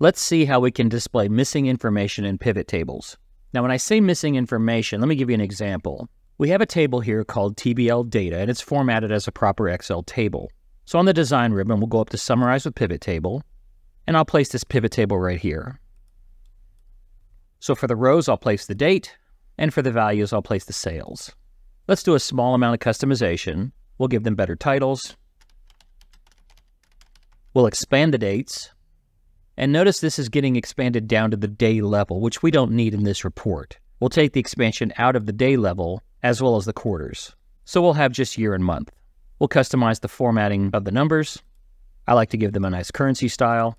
Let's see how we can display missing information in pivot tables. Now, when I say missing information, let me give you an example. We have a table here called TBL data, and it's formatted as a proper Excel table. So on the design ribbon, we'll go up to Summarize with Pivot Table, and I'll place this pivot table right here. So for the rows, I'll place the date, and for the values, I'll place the sales. Let's do a small amount of customization. We'll give them better titles. We'll expand the dates. And notice this is getting expanded down to the day level, which we don't need in this report. We'll take the expansion out of the day level as well as the quarters. So we'll have just year and month. We'll customize the formatting of the numbers. I like to give them a nice currency style.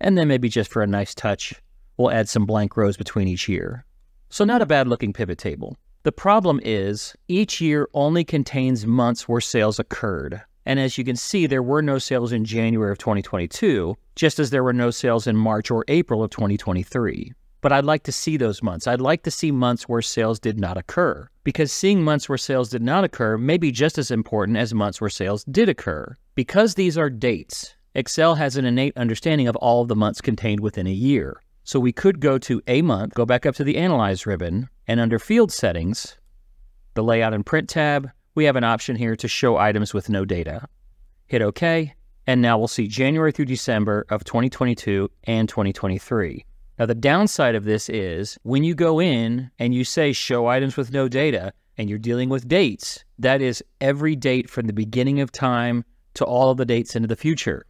And then maybe just for a nice touch, we'll add some blank rows between each year. So not a bad looking pivot table. The problem is each year only contains months where sales occurred. And as you can see, there were no sales in January of 2022, just as there were no sales in March or April of 2023. But I'd like to see those months. I'd like to see months where sales did not occur, because seeing months where sales did not occur may be just as important as months where sales did occur. Because these are dates, Excel has an innate understanding of all of the months contained within a year. So we could go to a month, go back up to the Analyze ribbon, and under Field Settings, the Layout and Print tab, we have an option here to show items with no data. Hit OK, and now we'll see January through December of 2022 and 2023. Now the downside of this is when you go in and you say show items with no data and you're dealing with dates, that is every date from the beginning of time to all of the dates into the future.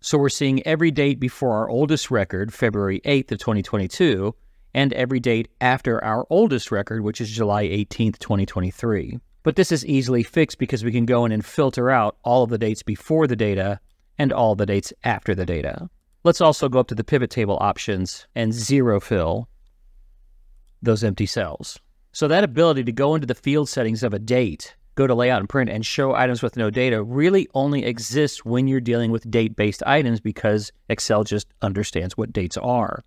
So we're seeing every date before our oldest record, February 8th of 2022, and every date after our oldest record, which is July 18th, 2023. But this is easily fixed because we can go in and filter out all of the dates before the data and all the dates after the data. Let's also go up to the pivot table options and zero fill those empty cells. So that ability to go into the field settings of a date, go to layout and print and show items with no data really only exists when you're dealing with date-based items because Excel just understands what dates are.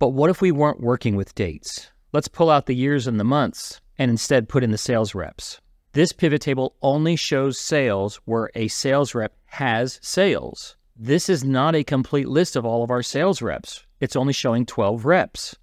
But what if we weren't working with dates? Let's pull out the years and the months and instead put in the sales reps. This pivot table only shows sales where a sales rep has sales. This is not a complete list of all of our sales reps. It's only showing 12 reps.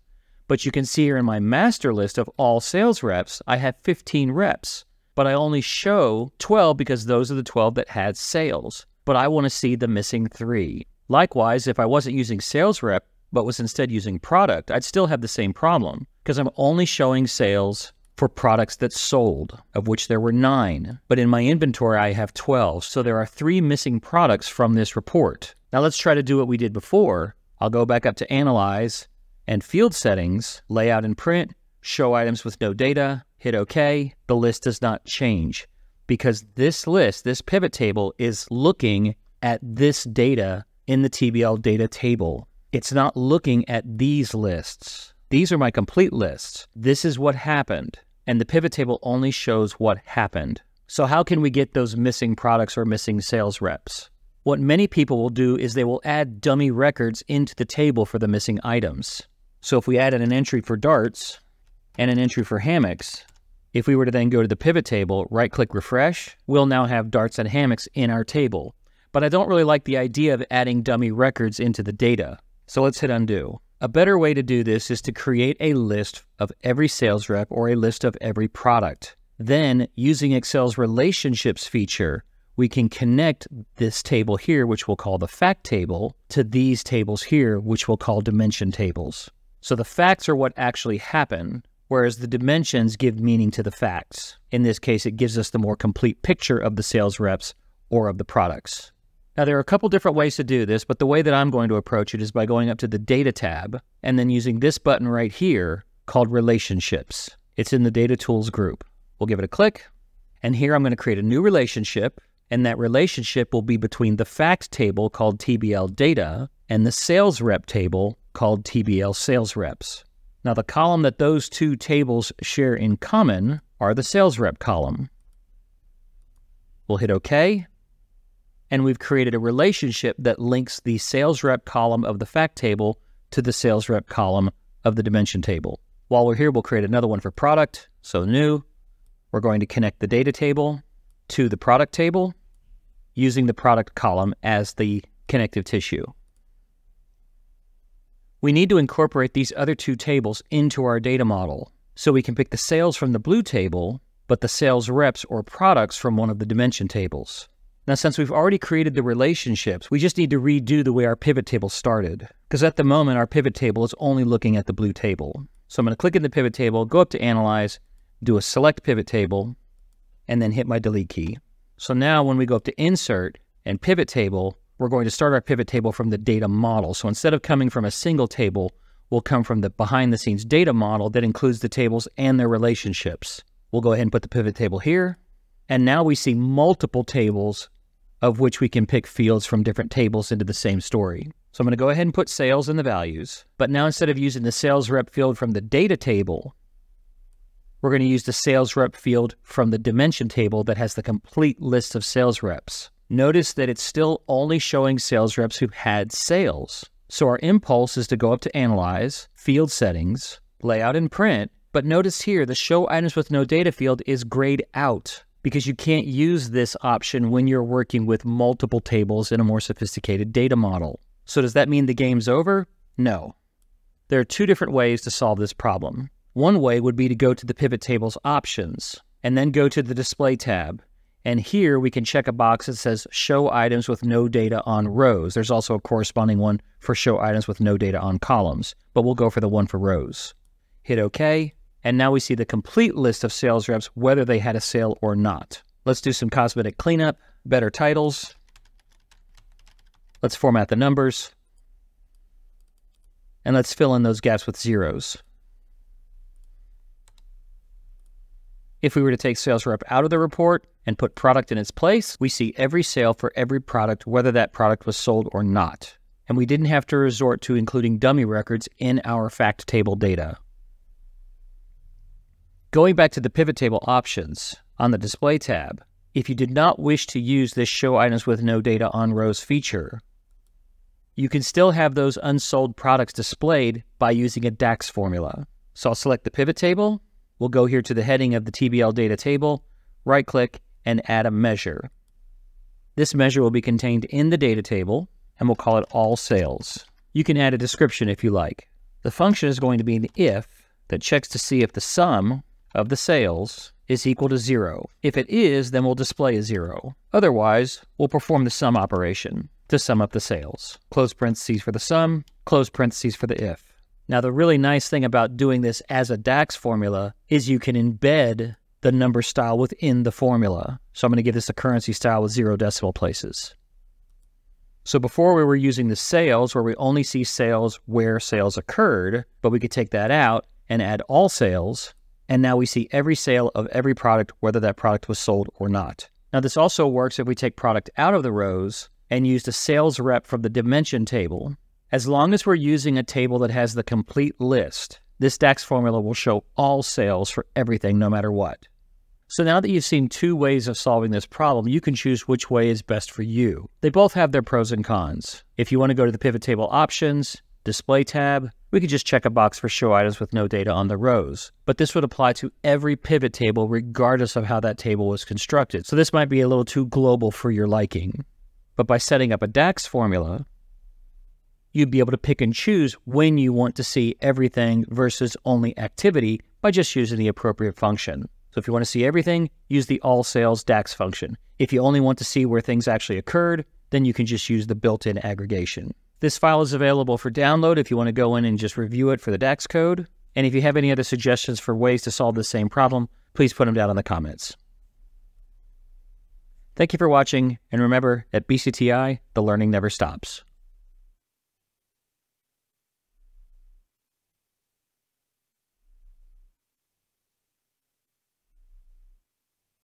But you can see here in my master list of all sales reps, I have 15 reps, but I only show 12 because those are the 12 that had sales. But I want to see the missing 3. Likewise, if I wasn't using sales rep, but was instead using product, I'd still have the same problem because I'm only showing sales for products that sold, of which there were 9. But in my inventory, I have 12. So there are 3 missing products from this report. Now let's try to do what we did before. I'll go back up to Analyze and Field Settings, Layout and Print, Show Items with No Data, hit OK. The list does not change because this list, this pivot table, is looking at this data in the TBL data table. It's not looking at these lists. These are my complete lists. This is what happened. And the pivot table only shows what happened. So how can we get those missing products or missing sales reps? What many people will do is they will add dummy records into the table for the missing items. So if we added an entry for darts and an entry for hammocks, if we were to then go to the pivot table, right-click refresh, we'll now have darts and hammocks in our table. But I don't really like the idea of adding dummy records into the data. So let's hit undo. A better way to do this is to create a list of every sales rep or a list of every product. Then, using Excel's relationships feature, we can connect this table here, which we'll call the fact table, to these tables here, which we'll call dimension tables. So the facts are what actually happen, whereas the dimensions give meaning to the facts. In this case, it gives us the more complete picture of the sales reps or of the products. Now, there are a couple different ways to do this, but the way that I'm going to approach it is by going up to the Data tab and then using this button right here called Relationships. It's in the Data Tools group. We'll give it a click, and here I'm going to create a new relationship, and that relationship will be between the Fact table called TBL Data and the Sales Rep table called TBL Sales Reps. Now, the column that those two tables share in common are the Sales Rep column. We'll hit OK. And we've created a relationship that links the sales rep column of the fact table to the sales rep column of the dimension table. While we're here, we'll create another one for product. So new, we're going to connect the data table to the product table using the product column as the connective tissue. we need to incorporate these other two tables into our data model, so we can pick the sales from the blue table, but the sales reps or products from one of the dimension tables. Now, since we've already created the relationships, we just need to redo the way our pivot table started, because at the moment, our pivot table is only looking at the blue table. So I'm going to click in the pivot table, go up to Analyze, do a Select Pivot Table, and then hit my Delete key. So now when we go up to Insert and Pivot Table, we're going to start our pivot table from the data model. So instead of coming from a single table, we'll come from the behind-the-scenes data model that includes the tables and their relationships. We'll go ahead and put the pivot table here. And now we see multiple tables of which we can pick fields from different tables into the same story. So I'm going to go ahead and put sales in the values. But now instead of using the sales rep field from the data table, we're going to use the sales rep field from the dimension table that has the complete list of sales reps. Notice that it's still only showing sales reps who've had sales. So our impulse is to go up to Analyze, Field Settings, Layout and Print. But notice here, the Show Items with No Data field is grayed out, because you can't use this option when you're working with multiple tables in a more sophisticated data model. So does that mean the game's over? No. There are two different ways to solve this problem. One way would be to go to the Pivot Tables options, and then go to the Display tab. And here we can check a box that says Show Items with No Data on Rows. There's also a corresponding one for Show Items with No Data on Columns, but we'll go for the one for rows. Hit OK. And now we see the complete list of sales reps, whether they had a sale or not. Let's do some cosmetic cleanup, better titles. Let's format the numbers. And let's fill in those gaps with zeros. If we were to take sales rep out of the report and put product in its place, we see every sale for every product, whether that product was sold or not. And we didn't have to resort to including dummy records in our fact table data. Going back to the pivot table options on the display tab, if you did not wish to use this show items with no data on rows feature, you can still have those unsold products displayed by using a DAX formula. So I'll select the pivot table. We'll go here to the heading of the TBL data table, right click and add a measure. This measure will be contained in the data table and we'll call it all sales. You can add a description if you like. The function is going to be an if that checks to see if the sum of the sales is equal to 0. If it is, then we'll display a 0. Otherwise, we'll perform the sum operation to sum up the sales. Close parentheses for the sum, close parentheses for the if. Now, the really nice thing about doing this as a DAX formula is you can embed the number style within the formula. So I'm going to give this a currency style with 0 decimal places. So before we were using the sales, where we only see sales where sales occurred, but we could take that out and add all sales. And now we see every sale of every product, whether that product was sold or not. Now this also works if we take product out of the rows and use the sales rep from the dimension table. As long as we're using a table that has the complete list, this DAX formula will show all sales for everything, no matter what. So now that you've seen two ways of solving this problem, you can choose which way is best for you. They both have their pros and cons. If you want to go to the pivot table options, display tab, we could just check a box for show items with no data on the rows, but this would apply to every pivot table regardless of how that table was constructed. So this might be a little too global for your liking, but by setting up a DAX formula, you'd be able to pick and choose when you want to see everything versus only activity by just using the appropriate function. So if you want to see everything, use the all sales DAX function. If you only want to see where things actually occurred, then you can just use the built-in aggregation. This file is available for download if you want to go in and just review it for the DAX code. And if you have any other suggestions for ways to solve the same problem, please put them down in the comments. Thank you for watching, and remember, at BCTI, the learning never stops.